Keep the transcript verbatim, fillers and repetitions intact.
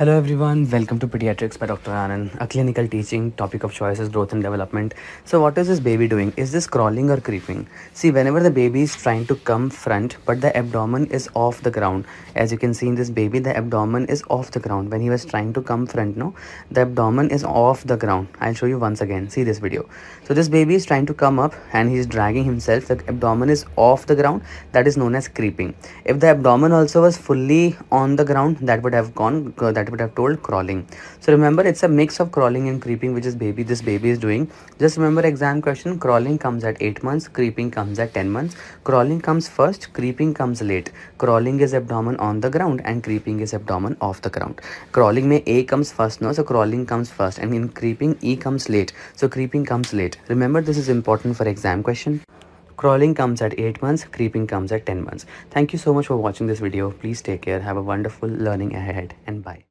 Hello everyone, welcome to Pediatrics by Doctor Anand. A clinical teaching, topic of choice is growth and development. So what is this baby doing? Is this crawling or creeping? See, whenever the baby is trying to come front, but the abdomen is off the ground. As you can see in this baby, the abdomen is off the ground. When he was trying to come front, no, the abdomen is off the ground. I'll show you once again. See this video. So this baby is trying to come up and he's dragging himself. The abdomen is off the ground. That is known as creeping. If the abdomen also was fully on the ground, that would have gone, that would have told crawling. So remember, it's a mix of crawling and creeping which is baby this baby is doing. Just remember exam question, crawling comes at eight months, creeping comes at ten months. Crawling comes first, creeping comes late. Crawling is abdomen on the ground and creeping is abdomen off the ground. Crawling may A comes first, no, so crawling comes first, and in creeping E comes late, so creeping comes late. Remember, this is important for exam question. Crawling comes at eight months, creeping comes at ten months. Thank you so much for watching this video. Please take care, have a wonderful learning ahead, and bye.